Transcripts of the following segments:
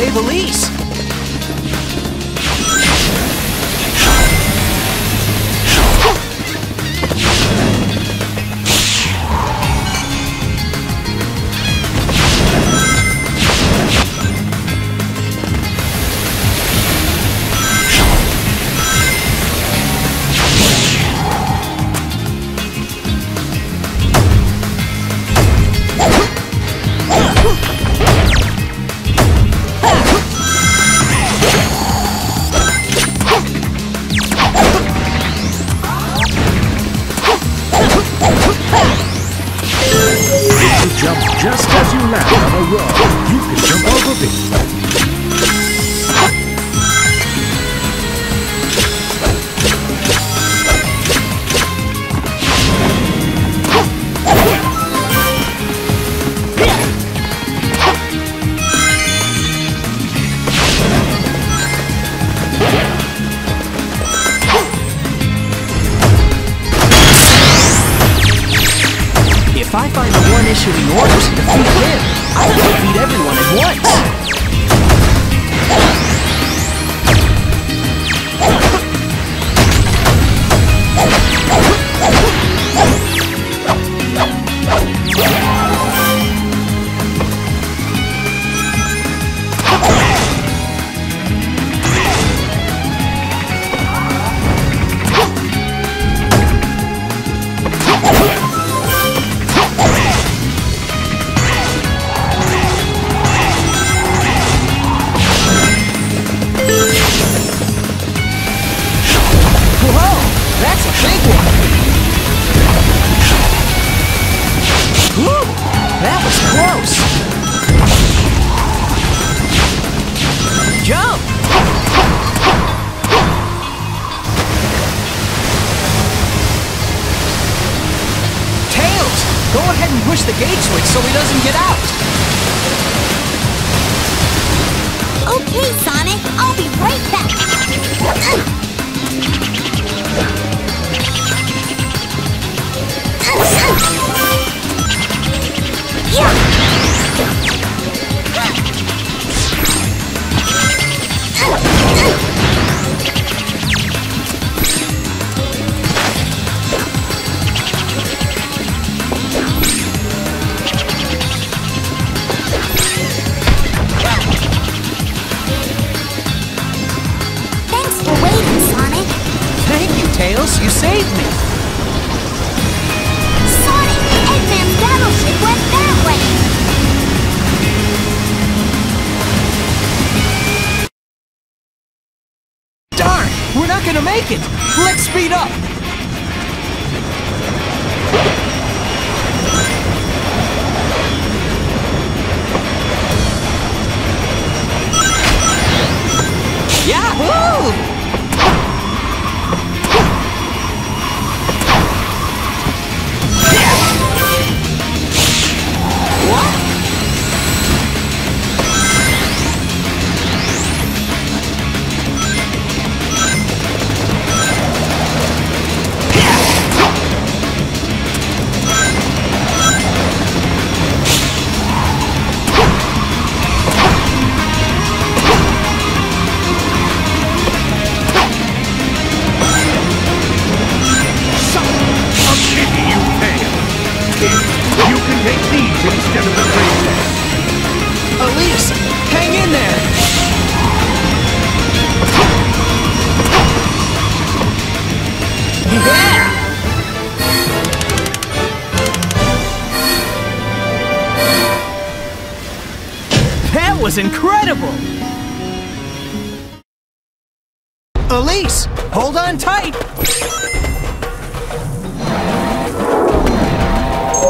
say the least. Just as you land on a rock, you can jump over this. If I find one issuing orders to defeat him, I will defeat everyone at once! Go ahead and push the gate switch so he doesn't get out! Okay, Sonic, I'll be right back! Tails, you saved me! Sonic, Eggman's battleship went that way! Darn! We're not gonna make it! Let's speed up! Yahoo! That was incredible! Elise, hold on tight!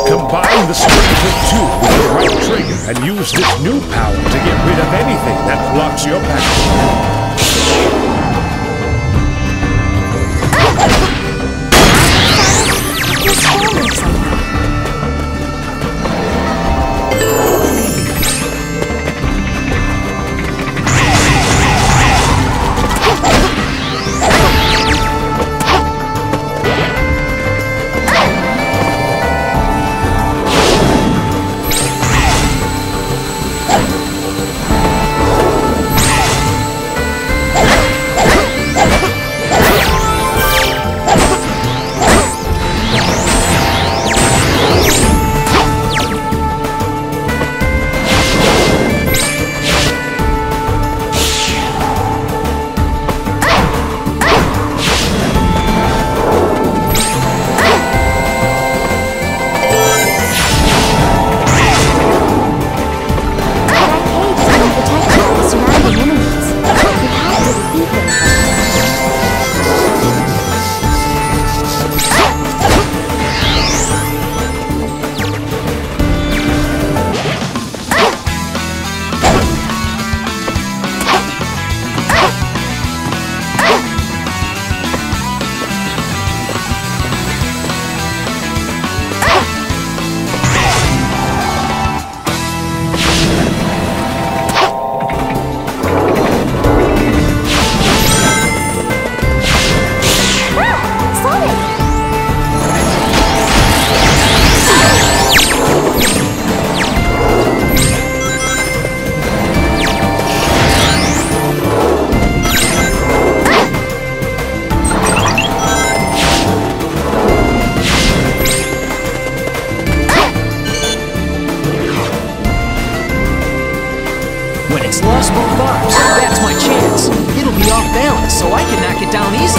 Combine the strength of two with the right trigger and use this new power to get rid of anything that blocks your path. When it's lost both arms, that's my chance. It'll be off balance, so I can knock it down easy.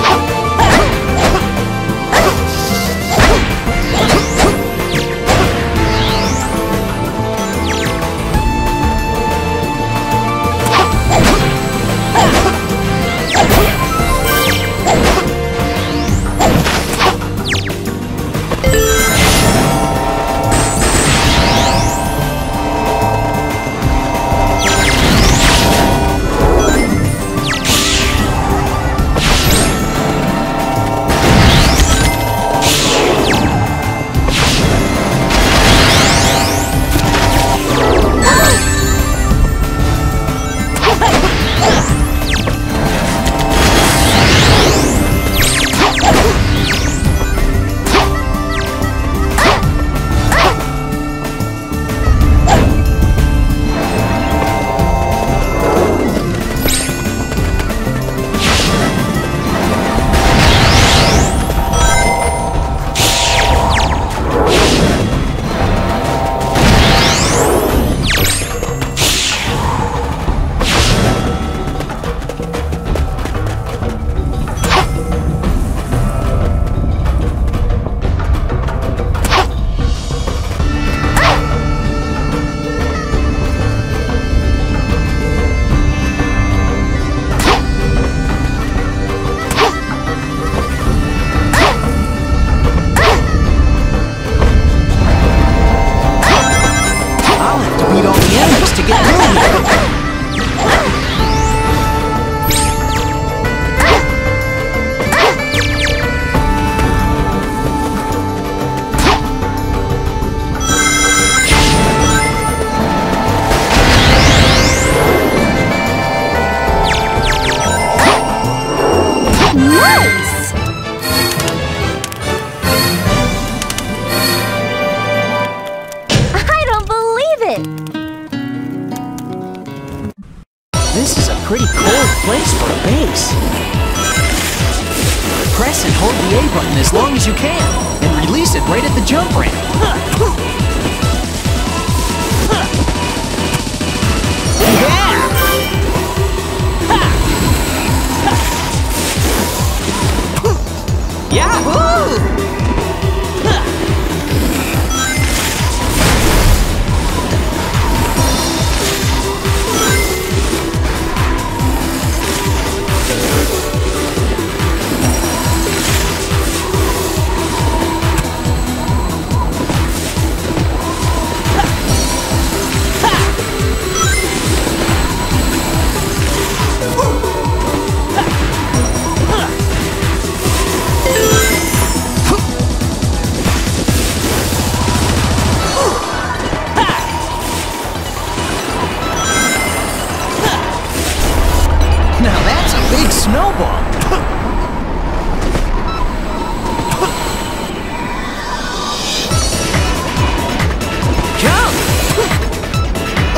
This is a pretty cold place for a base. Press and hold the A button as long as you can, and release it right at the jump ramp. Yeah! Yahoo! Let's head straight to Eggman's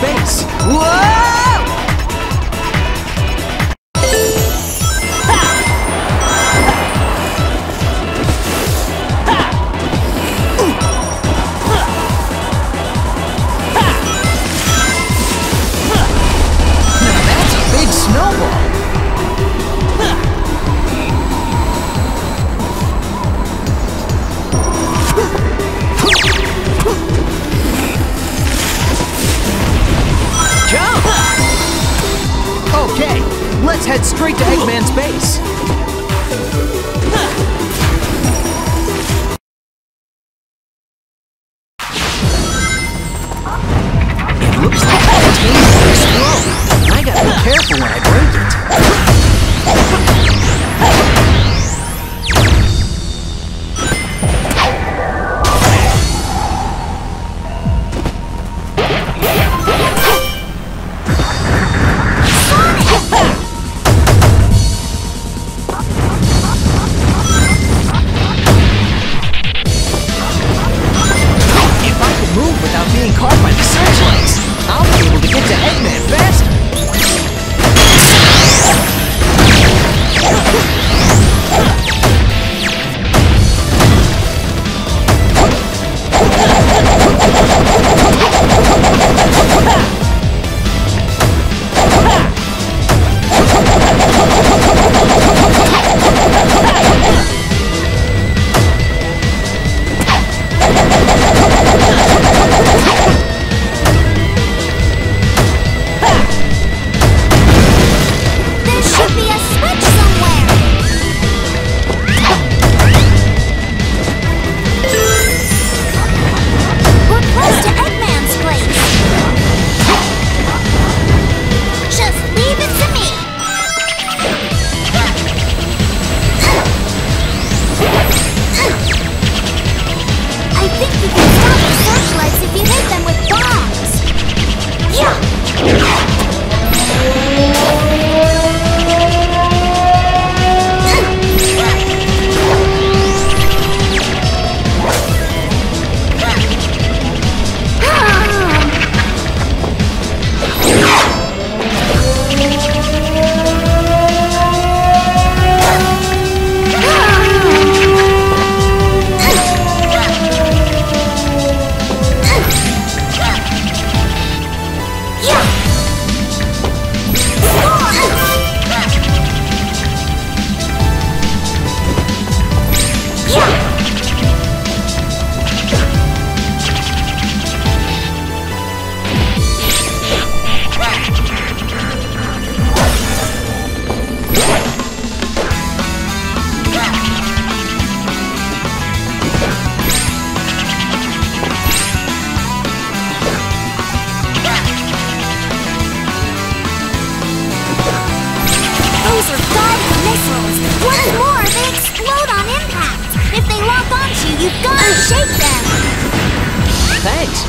base. Whoa! Now that's a big snowball. Okay, let's head straight to Eggman's base. It looks like that game's pretty strong, and I gotta be careful when I break it. You gotta shake them. Thanks.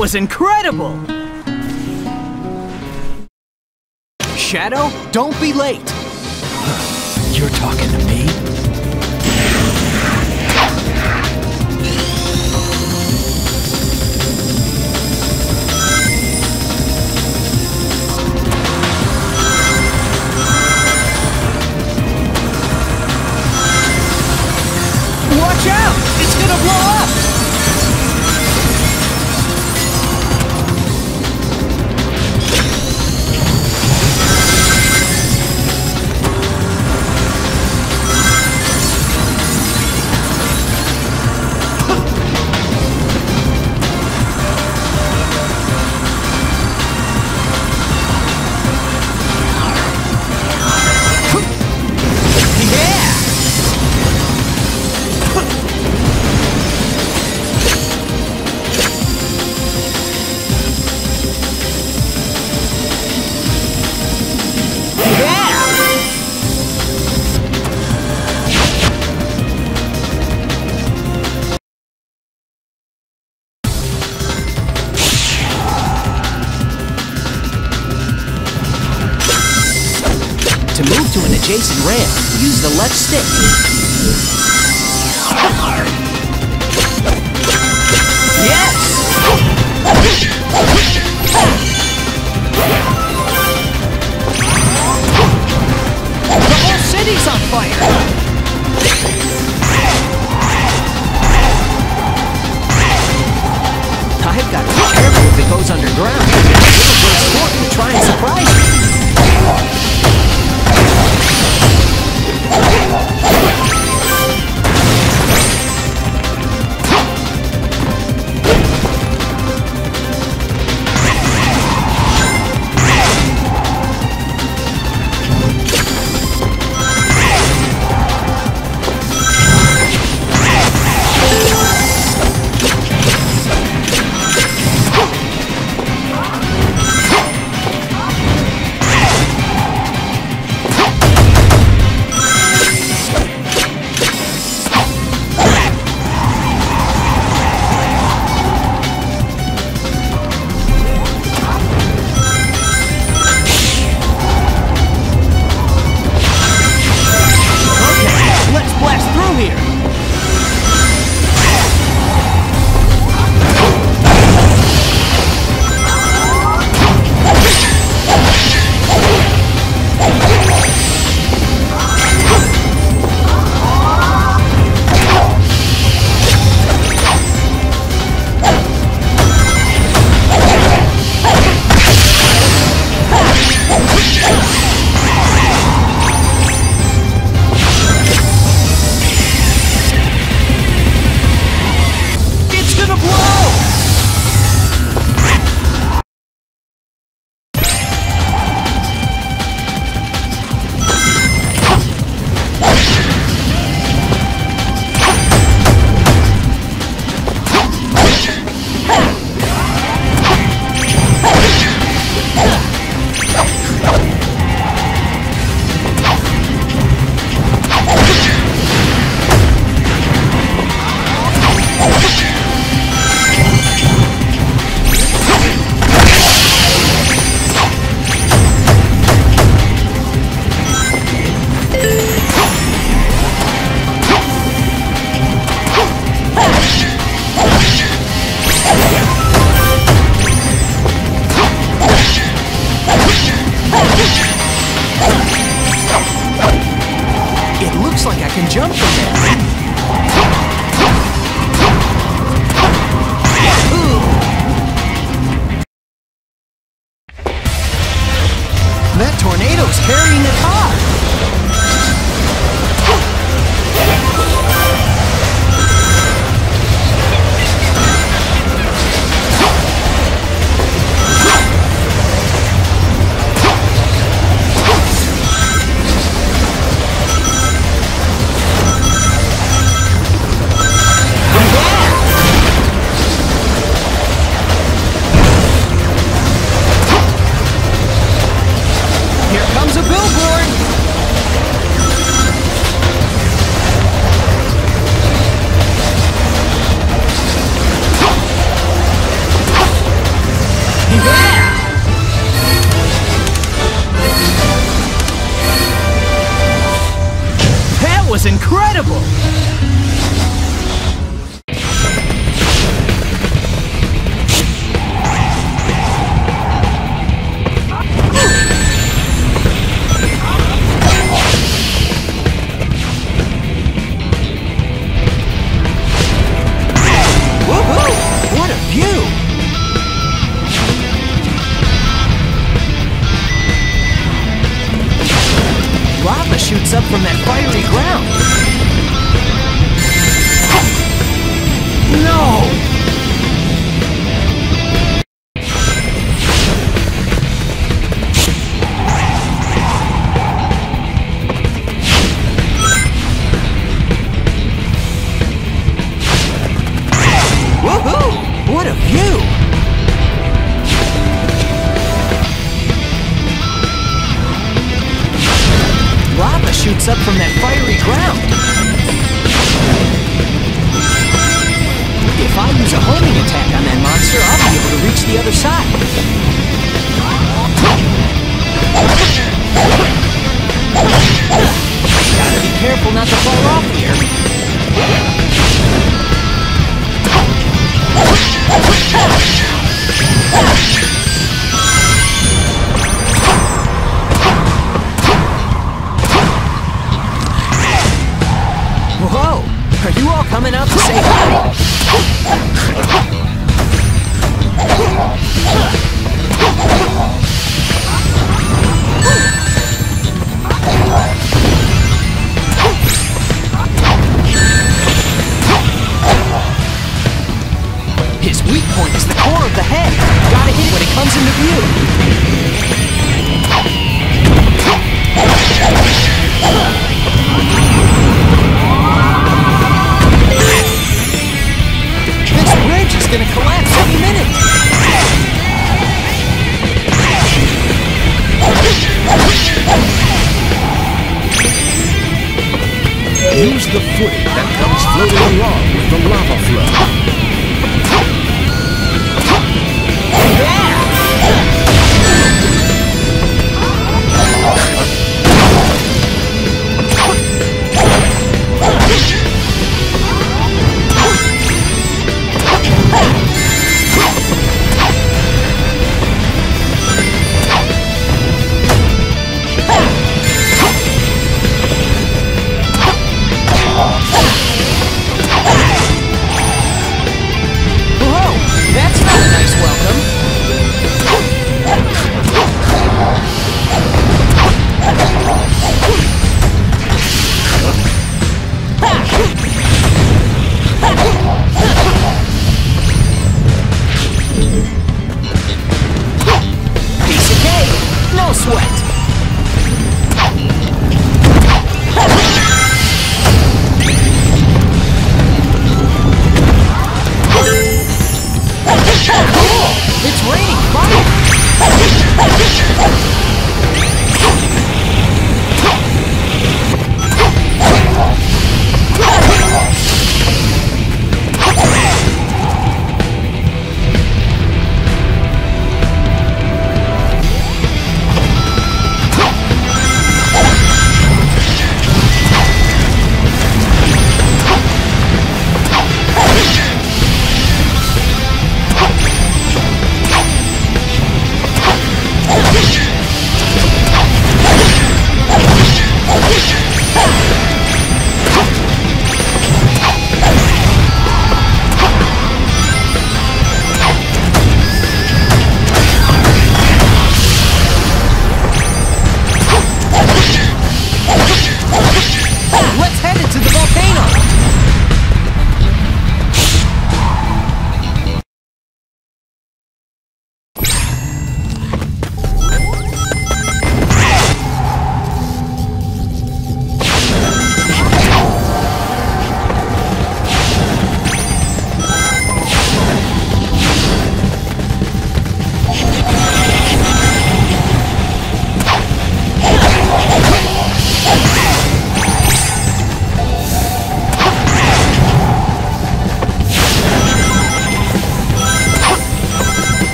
Was incredible! Shadow, don't be late! You're talking to me? Watch out! It's gonna blow up! To move to an adjacent ramp, use the left stick. Yes! The whole city's on fire! I've got to be careful if it goes underground. Little Bird's Fort will try and surprise me. tornadoes carrying the car. Was incredible! Shoots up from that fiery ground. No! Woohoo! What a view! Lava shoots up from that fiery ground. If I use a homing attack on that monster, I'll be able to reach the other side. Gotta be careful not to fall off here. Whoa! Are you all coming out to say hi? His weak point is the core of the head. Gotta hit it when it comes into view. It's gonna collapse any minute! Use the footing that comes floating along with the lava flow. Whoa!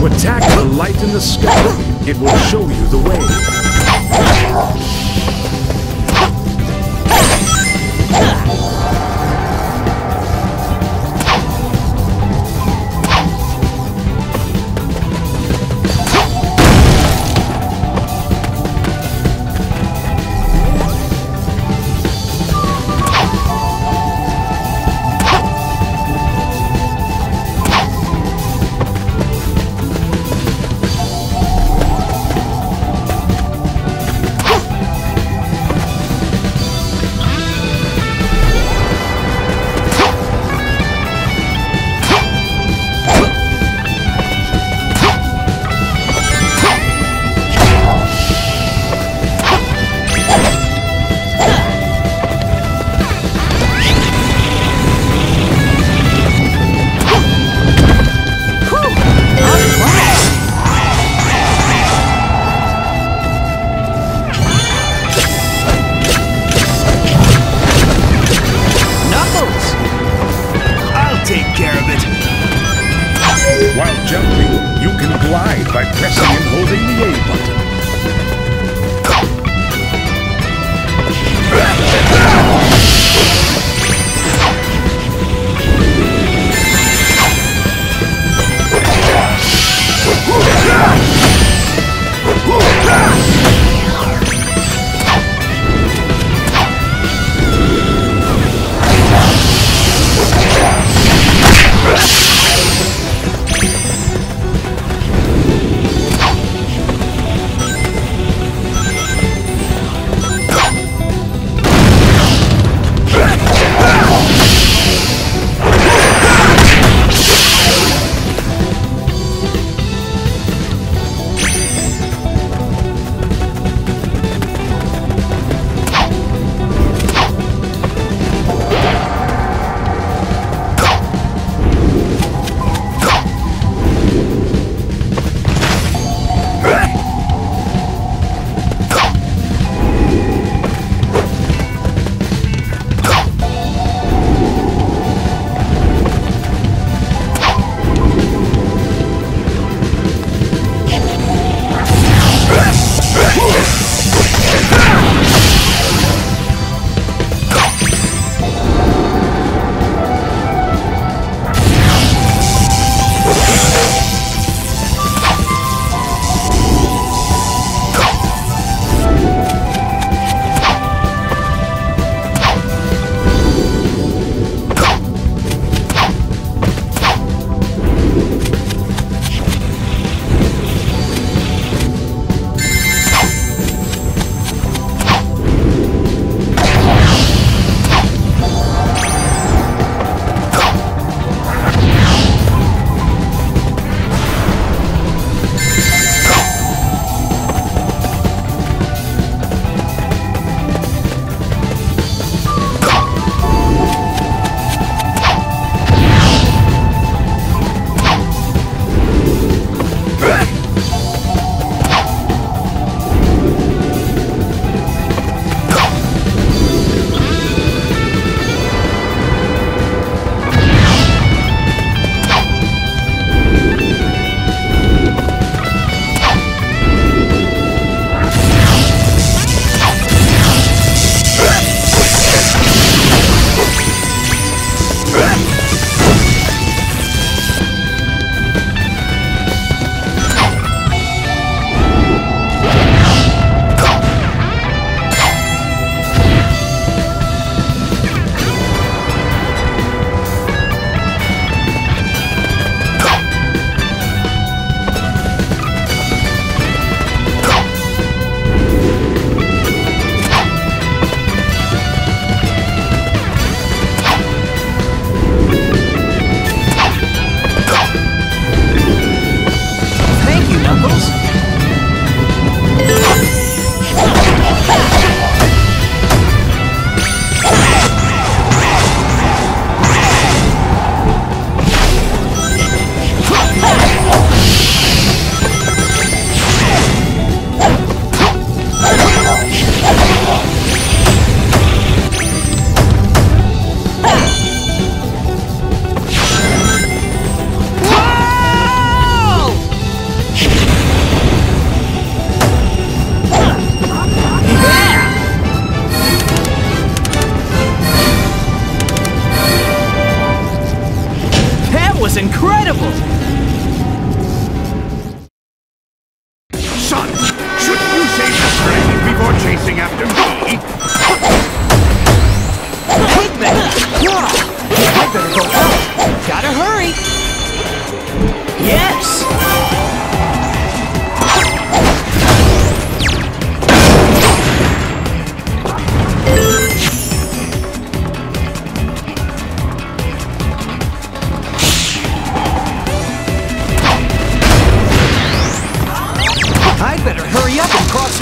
To attack the light in the sky, it will show you the way.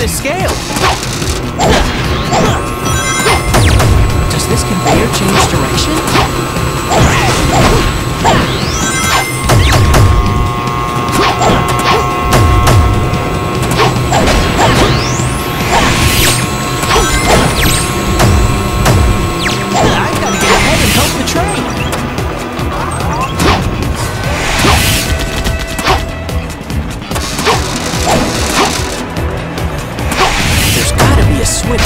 the scale. Does this conveyor change direction? I've got to get ahead and help the train. Switch.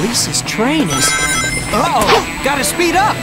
Lisa's train is... Uh-oh! Gotta speed up!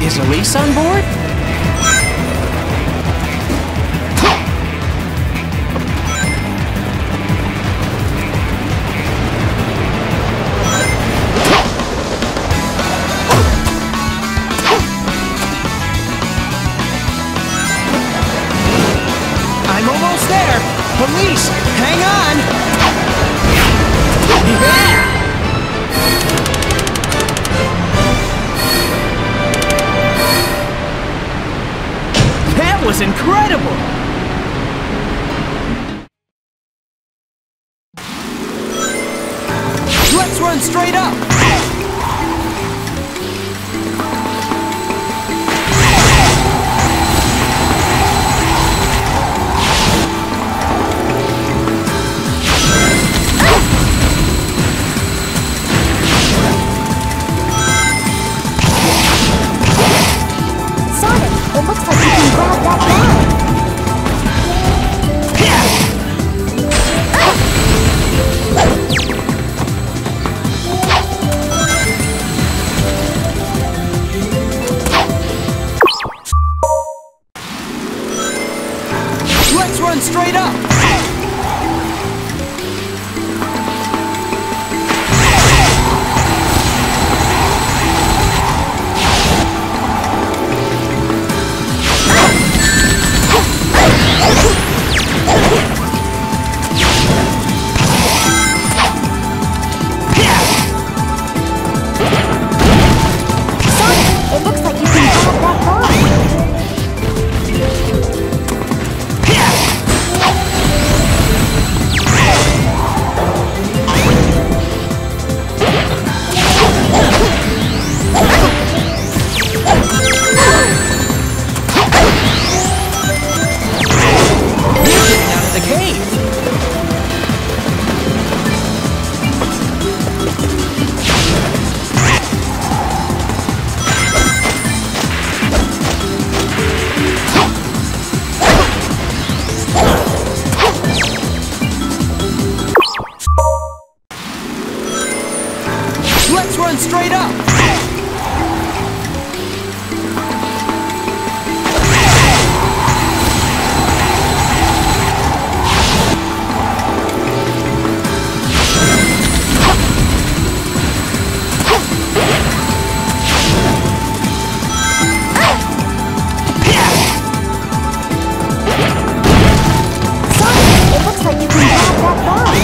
Is Elise on board? I'm almost there! Elise, hang on! Yeah! That was incredible! Let's run straight up! Straight up! Let's run straight up! Sorry, it looks like you can grab that ball!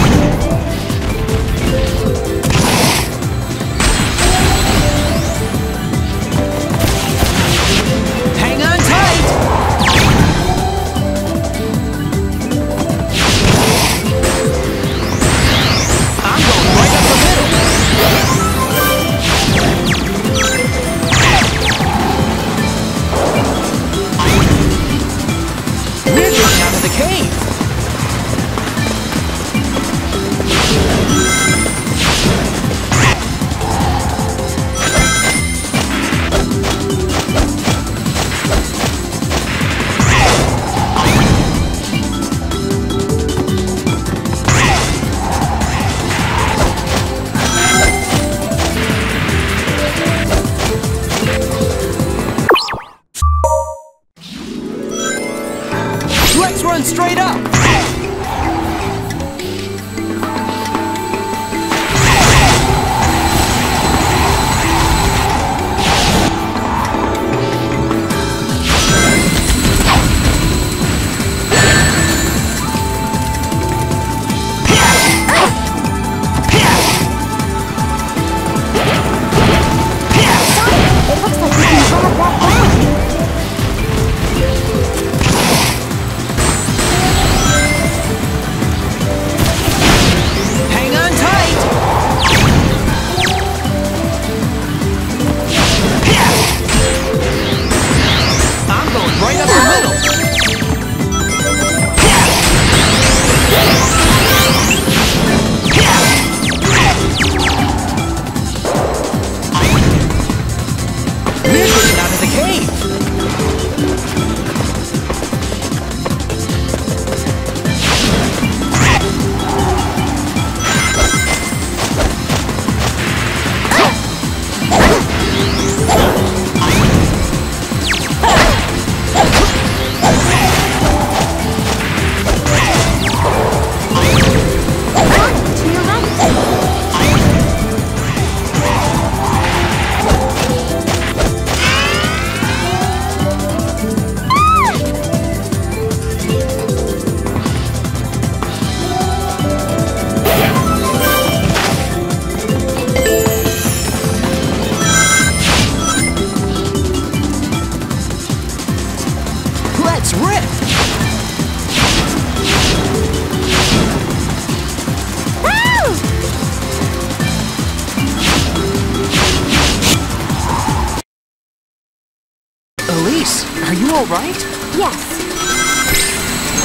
all right? Yes.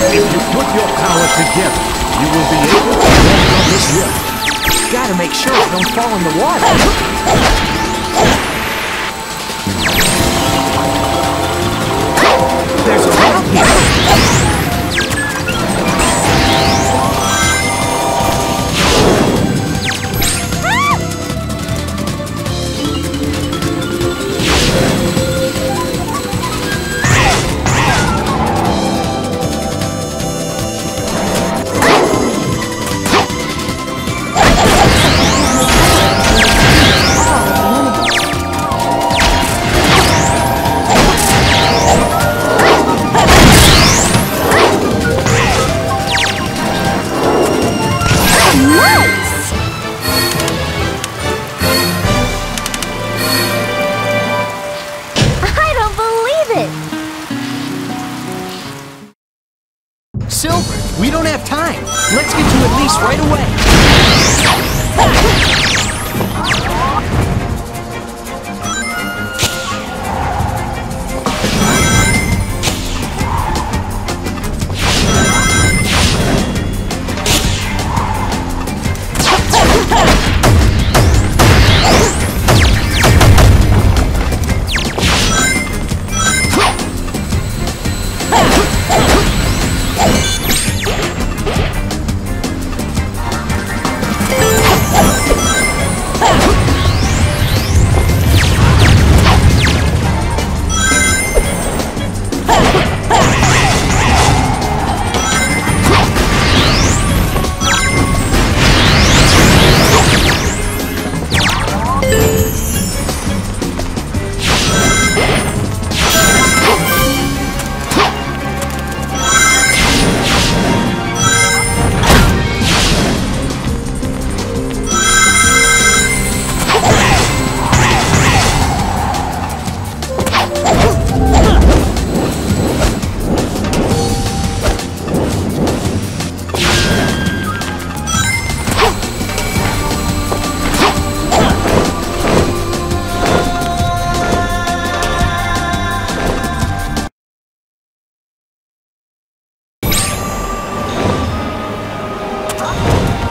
If you put your power together, you will be able to walk on this road. Gotta make sure it don't fall in the water. There's a lot here.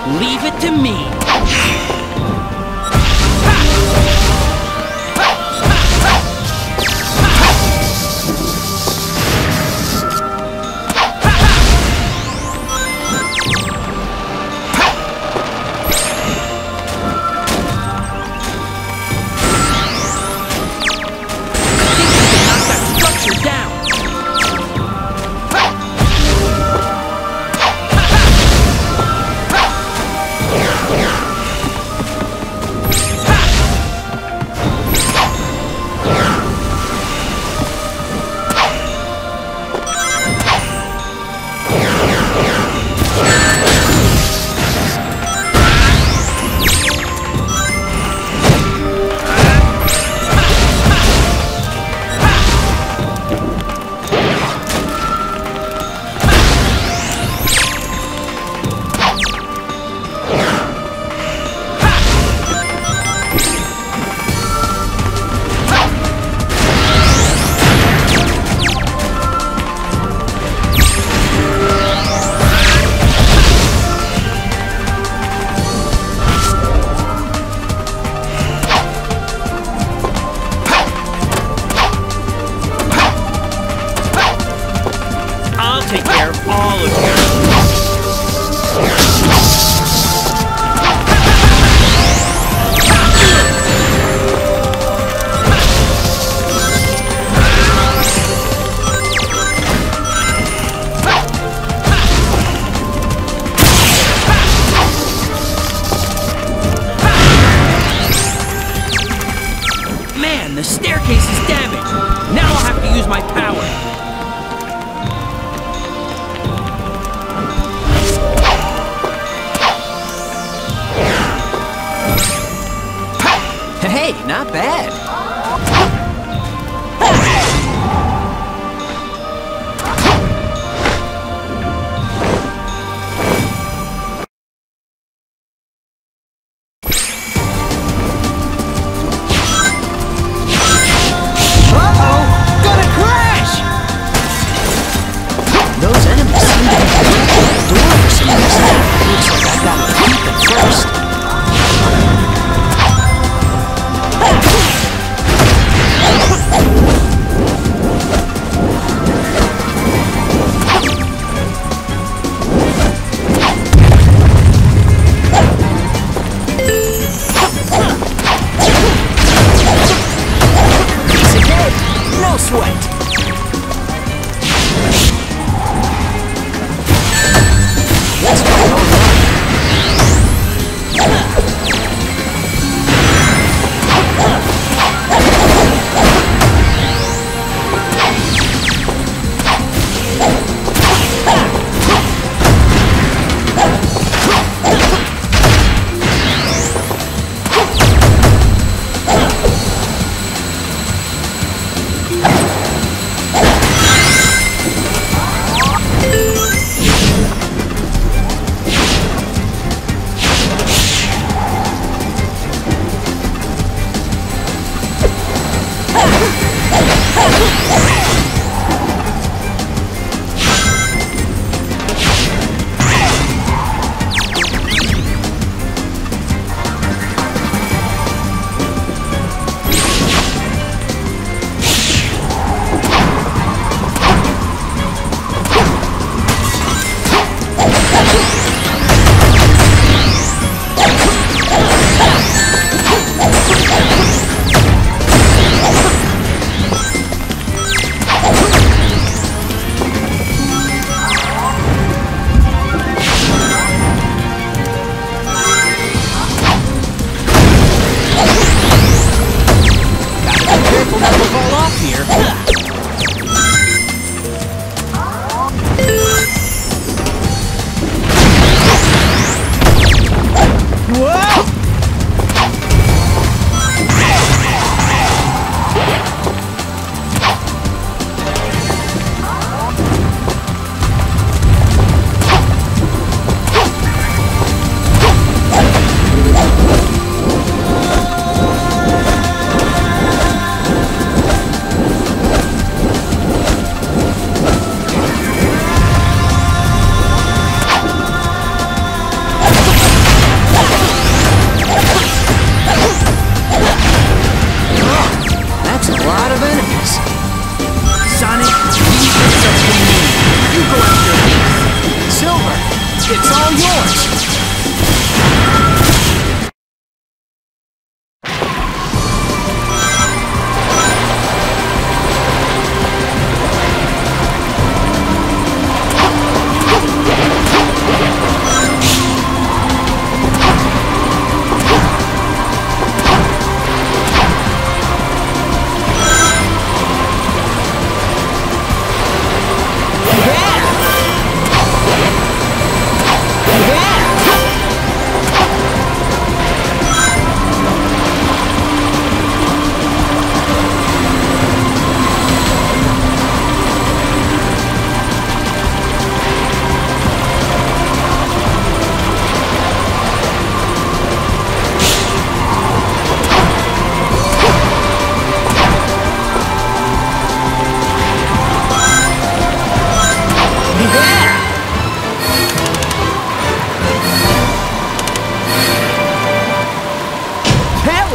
Leave it to me. Take care of all of you. Man, the staircase is damaged. Now I'll have to use my power. Hey, not bad. Uh-oh, gonna crash!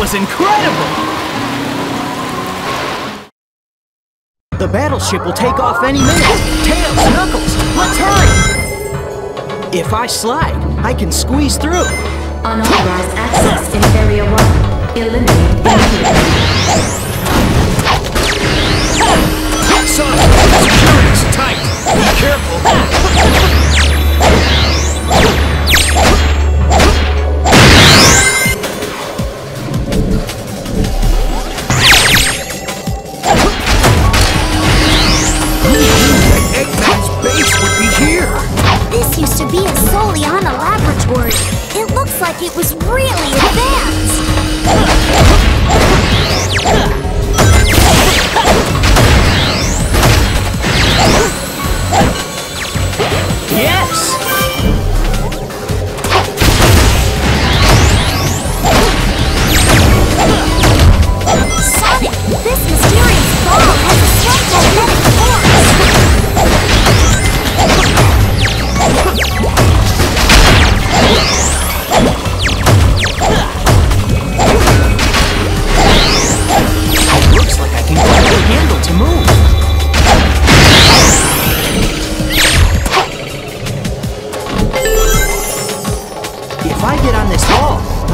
was incredible! The battleship will take off any minute! Tails, Knuckles, let's hurry! If I slide, I can squeeze through! Unauthorized access in Area 1. Eliminate immediately. Sonic, security's tight! Be careful! Like it was really advanced! Yes! Sonic, this mysterious ball has a strong magnetic force!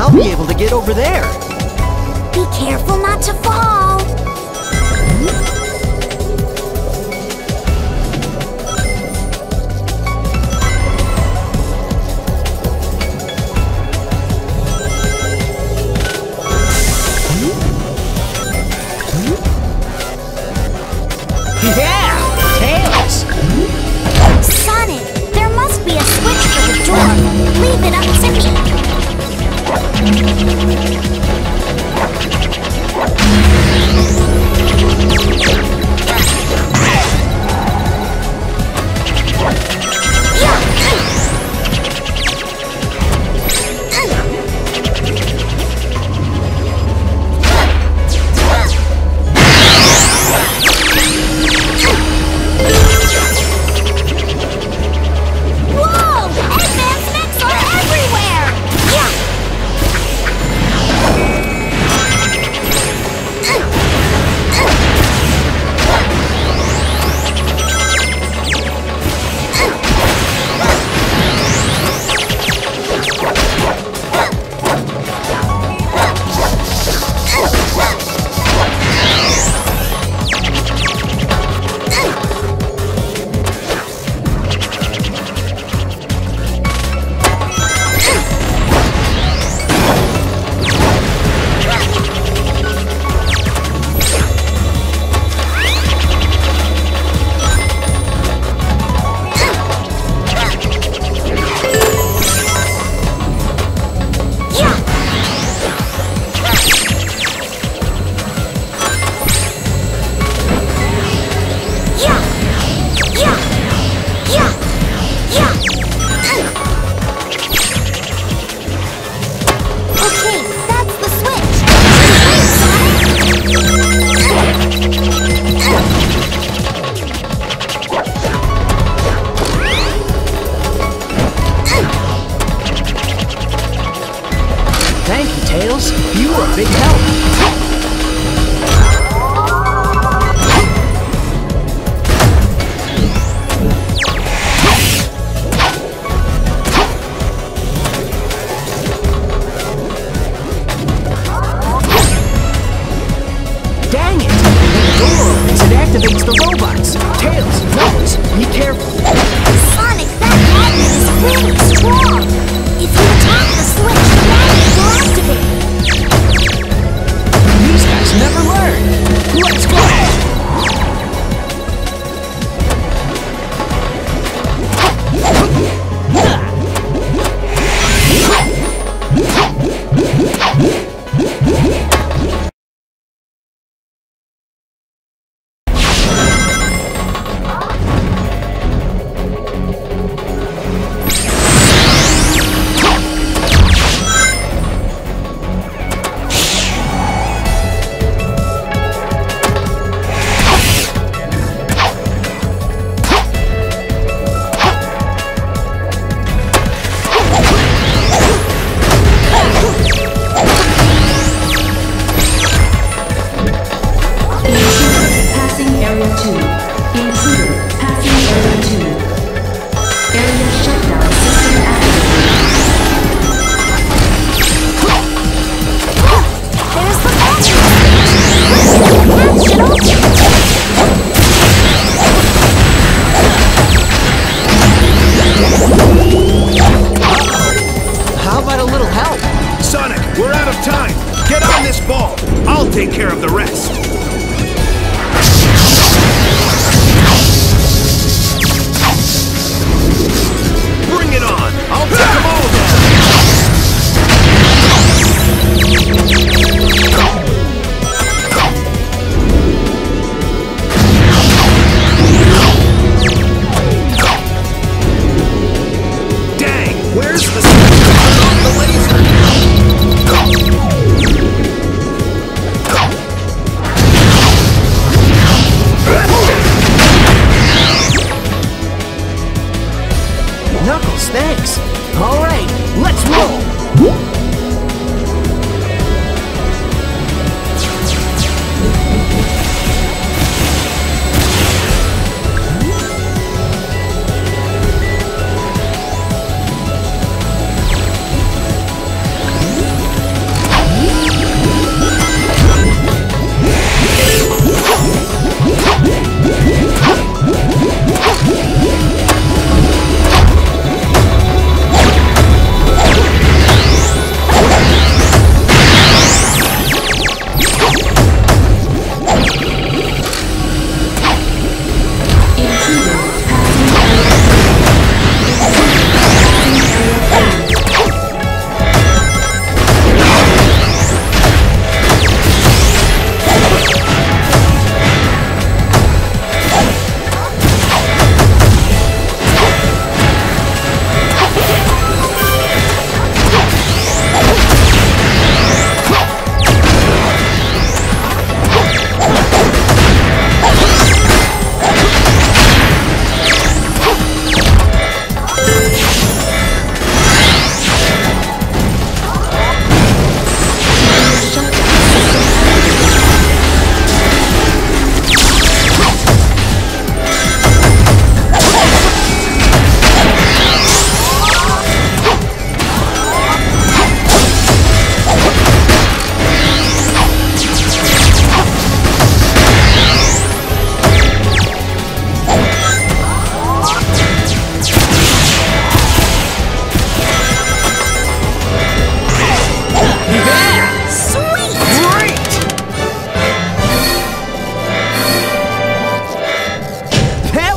I'll be able to get over there. Be careful not to fall. Yeah! Tails! Sonic, there must be a switch to the door. Leave it up to me. We're out of time. Get on this ball. I'll take care of the rest. Bring it on. I'll take them all down. Dang, where's the thanks. All right, let's roll.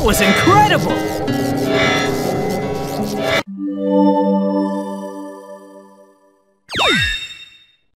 Was incredible!